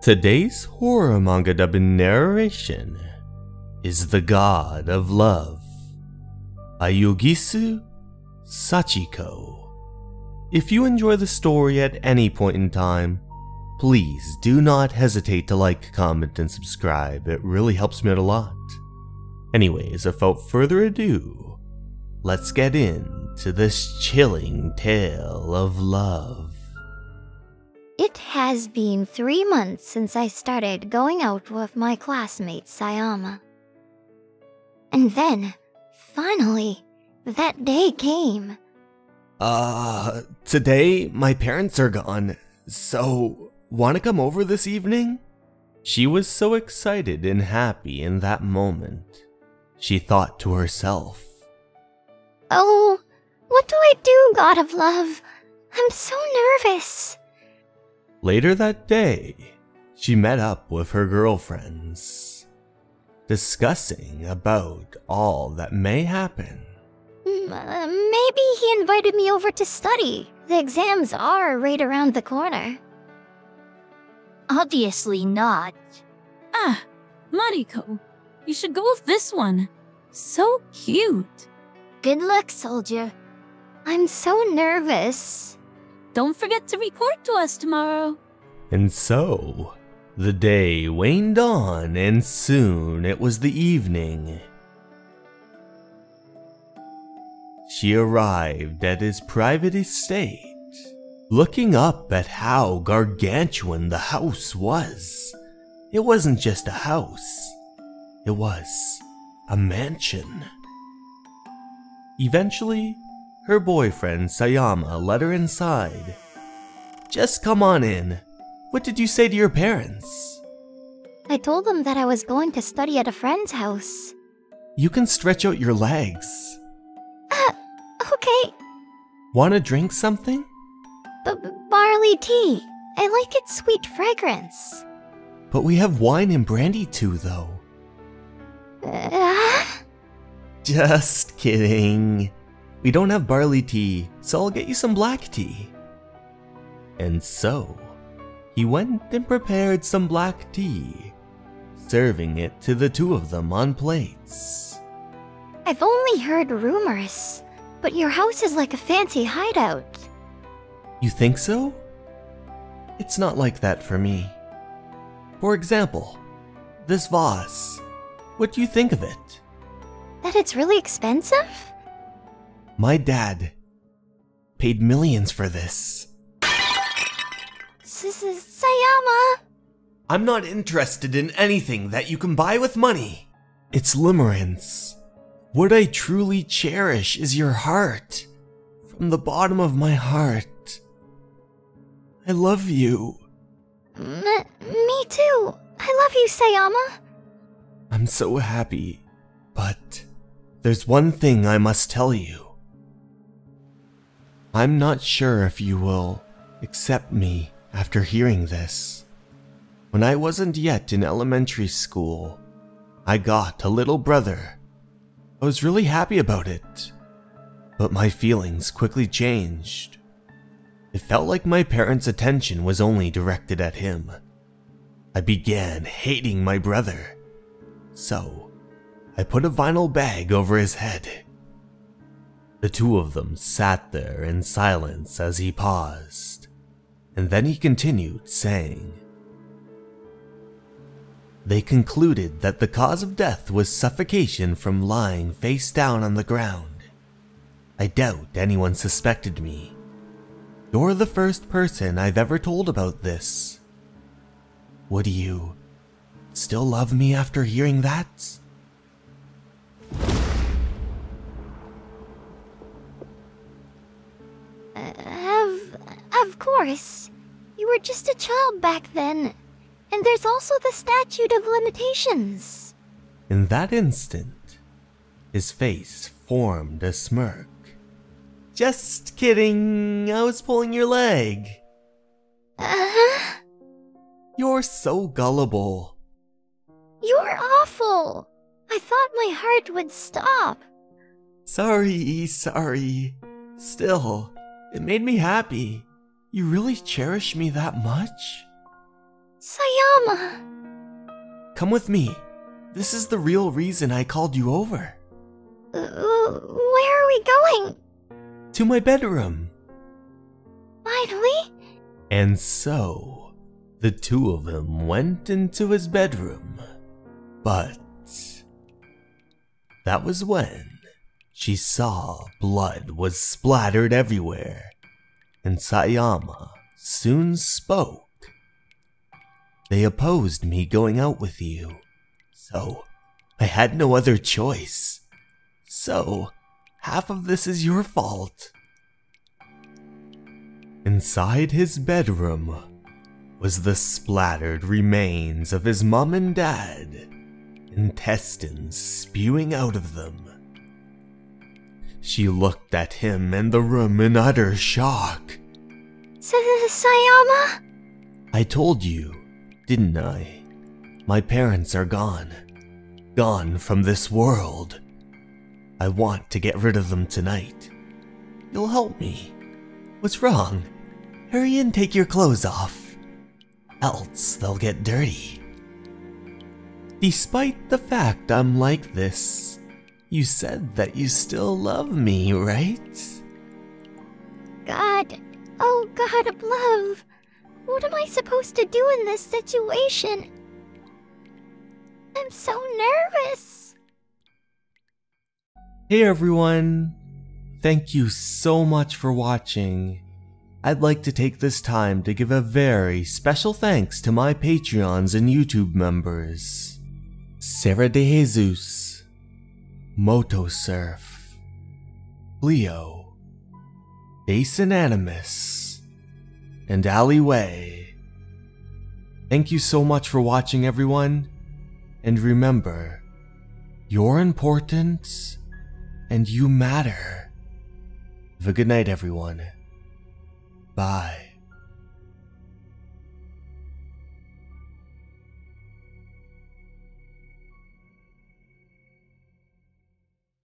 Today's horror manga dubbing narration is The God of Love, Ayugisu Sachiko. If you enjoy the story at any point in time, please do not hesitate to like, comment, and subscribe. It really helps me out a lot. Anyways, without further ado, let's get into this chilling tale of love. It has been 3 months since I started going out with my classmate Sayama. And then, finally, that day came. Today my parents are gone, so wanna come over this evening? She was so excited and happy in that moment. She thought to herself, "Oh, what do I do, God of Love? I'm so nervous." Later that day, she met up with her girlfriends, discussing about all that may happen. Maybe he invited me over to study. The exams are right around the corner. Obviously not. Ah, Mariko, you should go with this one. So cute. Good luck, soldier. I'm so nervous. Don't forget to report to us tomorrow. And so, the day waned on, and soon it was the evening. She arrived at his private estate. Looking up at how gargantuan the house was, it wasn't just a house, it was a mansion. Eventually, her boyfriend, Sayama, let her inside. "Just come on in. What did you say to your parents?" "I told them that I was going to study at a friend's house." "You can stretch out your legs." Okay. "Want to drink something?" Barley tea. I like its sweet fragrance." "But we have wine and brandy too, though." "Just kidding. We don't have barley tea, so I'll get you some black tea." And so, he went and prepared some black tea, serving it to the two of them on plates. "I've only heard rumors, but your house is like a fancy hideout." "You think so? It's not like that for me. For example, this vase. What do you think of it?" "That it's really expensive? My dad paid millions for this." Sayama! "I'm not interested in anything that you can buy with money. It's limerence. What I truly cherish is your heart. From the bottom of my heart, I love you." Me too. I love you, Sayama." "I'm so happy, but there's one thing I must tell you. I'm not sure if you will accept me after hearing this. When I wasn't yet in elementary school, I got a little brother. I was really happy about it, but my feelings quickly changed. It felt like my parents' attention was only directed at him. I began hating my brother, so I put a vinyl bag over his head." The two of them sat there in silence as he paused, and then he continued saying, "They concluded that the cause of death was suffocation from lying face down on the ground. I doubt anyone suspected me. You're the first person I've ever told about this. Would you still love me after hearing that?" "Of course, you were just a child back then, and there's also the statute of limitations." In that instant, his face formed a smirk. "Just kidding, I was pulling your leg." "You're so gullible." "You're awful. I thought my heart would stop." Sorry. Still, it made me happy. You really cherish me that much?" Sayama! Come with me. This is the real reason I called you over. Where are we going? To my bedroom. Finally? And so, the two of them went into his bedroom. But that was when she saw blood was splattered everywhere, and Sayama soon spoke. They opposed me going out with you, so I had no other choice. So, half of this is your fault. Inside his bedroom was the splattered remains of his mom and dad, intestines spewing out of them. She looked at him and the room in utter shock. Sayama? I told you, didn't I? My parents are gone. Gone from this world. I want to get rid of them tonight. You'll help me. What's wrong? Hurry and take your clothes off. Else they'll get dirty. Despite the fact I'm like this, you said that you still love me, right? God. Oh, God of love. What am I supposed to do in this situation? I'm so nervous! Hey everyone! Thank you so much for watching. I'd like to take this time to give a very special thanks to my Patreons and YouTube members. Sarah De Jesus, Motosurf, Leo, Jason Animus, and Alleyway. Thank you so much for watching everyone, and remember, you're important and you matter. Have a good night everyone. Bye.